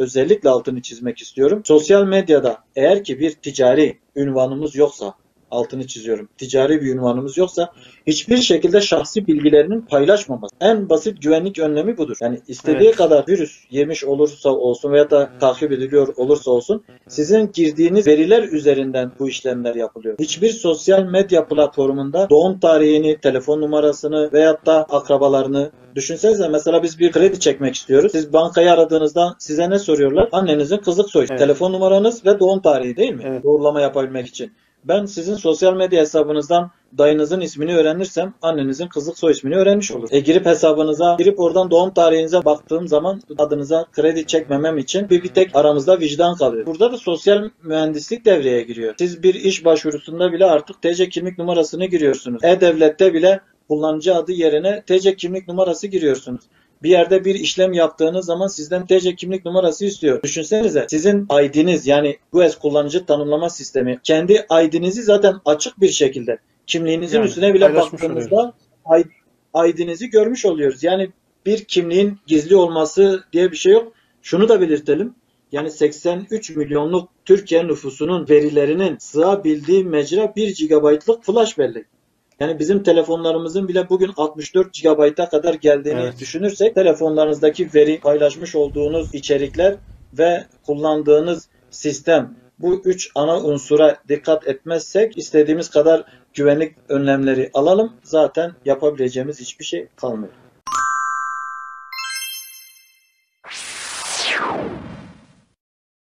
özellikle altını çizmek istiyorum. Sosyal medyada eğer ki bir ticari ünvanımız yoksa, altını çiziyorum, ticari bir ünvanımız yoksa hiçbir şekilde şahsi bilgilerinin paylaşmaması. En basit güvenlik önlemi budur. Yani istediği kadar virüs yemiş olursa olsun veya da takip ediliyor olursa olsun, sizin girdiğiniz veriler üzerinden bu işlemler yapılıyor. Hiçbir sosyal medya platformunda doğum tarihini, telefon numarasını veya da akrabalarını, düşünsenize mesela biz bir kredi çekmek istiyoruz. Siz bankayı aradığınızda size ne soruyorlar? Annenizin kızlık soyu, telefon numaranız ve doğum tarihi değil mi? Doğrulama yapabilmek için. Ben sizin sosyal medya hesabınızdan dayınızın ismini öğrenirsem annenizin kızlık soy ismini öğrenmiş olurum. Girip hesabınıza, girip oradan doğum tarihinize baktığım zaman adınıza kredi çekmemem için bir tek aramızda vicdan kalıyor. Burada da sosyal mühendislik devreye giriyor. Siz bir iş başvurusunda bile artık TC kimlik numarasını giriyorsunuz. E-Devlet'te bile kullanıcı adı yerine TC kimlik numarası giriyorsunuz. Bir yerde bir işlem yaptığınız zaman sizden TC kimlik numarası istiyor. Düşünsenize sizin ID'niz, yani US kullanıcı tanımlama sistemi kendi ID'nizi zaten açık bir şekilde kimliğinizin üstüne bile baktığınızda ID'nizi görmüş oluyoruz. Yani bir kimliğin gizli olması diye bir şey yok. Şunu da belirtelim. Yani 83 milyonluk Türkiye nüfusunun verilerinin sığabildiği mecra 1 GB'lık flash bellek. Yani bizim telefonlarımızın bile bugün 64 GB'a kadar geldiğini düşünürsek, telefonlarınızdaki veri, paylaşmış olduğunuz içerikler ve kullandığınız sistem, bu üç ana unsura dikkat etmezsek istediğimiz kadar güvenlik önlemleri alalım, zaten yapabileceğimiz hiçbir şey kalmıyor.